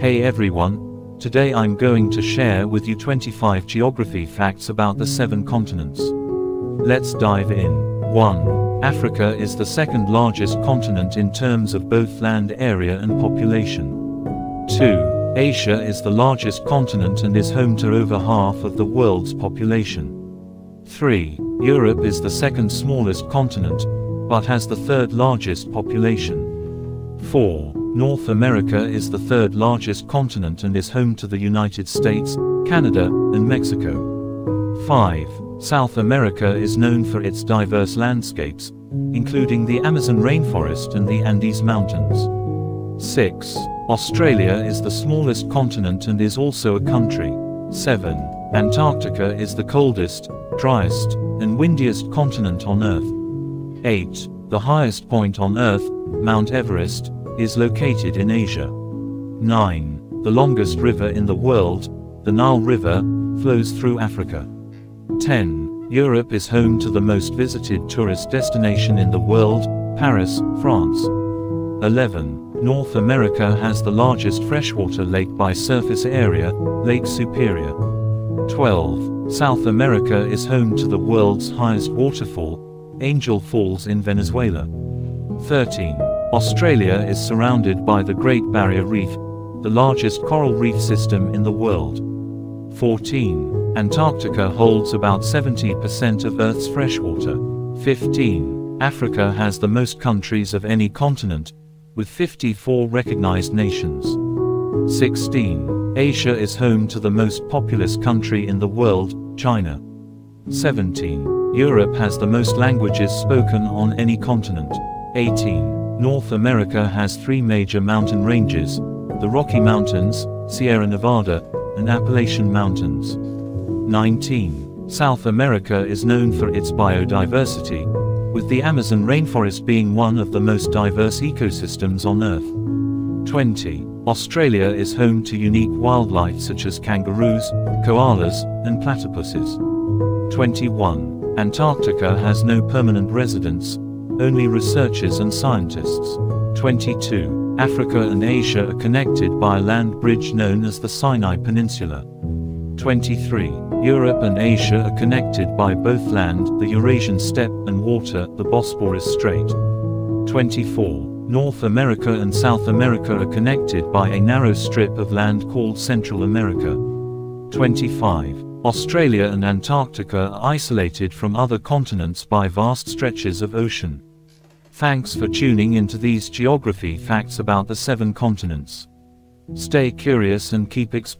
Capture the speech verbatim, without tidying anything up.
Hey everyone, today I'm going to share with you twenty-five geography facts about the seven continents. Let's dive in. one. Africa is the second largest continent in terms of both land area and population. two. Asia is the largest continent and is home to over half of the world's population. three. Europe is the second smallest continent, but has the third largest population. four. North America is the third largest continent and is home to the United States, Canada, and Mexico. five. South America is known for its diverse landscapes, including the Amazon rainforest and the Andes Mountains. six. Australia is the smallest continent and is also a country. seven. Antarctica is the coldest, driest, and windiest continent on Earth. eight. The highest point on Earth, Mount Everest, is located in Asia. nine. The longest river in the world, the Nile River, flows through Africa. ten. Europe is home to the most visited tourist destination in the world, Paris, France. eleven. North America has the largest freshwater lake by surface area, Lake Superior. twelve. South America is home to the world's highest waterfall, Angel Falls in Venezuela. thirteen. Australia is surrounded by the Great Barrier Reef, the largest coral reef system in the world. fourteen. Antarctica holds about seventy percent of Earth's freshwater. fifteen. Africa has the most countries of any continent, with fifty-four recognized nations. sixteen. Asia is home to the most populous country in the world, China. seventeen. Europe has the most languages spoken on any continent. eighteen. North America has three major mountain ranges, the Rocky Mountains, Sierra Nevada, and Appalachian Mountains. nineteen. South America is known for its biodiversity, with the Amazon rainforest being one of the most diverse ecosystems on Earth. twenty. Australia is home to unique wildlife such as kangaroos, koalas, and platypuses. twenty-one. Antarctica has no permanent residents, only researchers and scientists. twenty-two. Africa and Asia are connected by a land bridge known as the Sinai Peninsula. twenty-three. Europe and Asia are connected by both land, the Eurasian Steppe, and water, the Bosporus Strait. twenty-four. North America and South America are connected by a narrow strip of land called Central America. twenty-five. Australia and Antarctica are isolated from other continents by vast stretches of ocean. Thanks for tuning into these geography facts about the seven continents. Stay curious and keep exploring.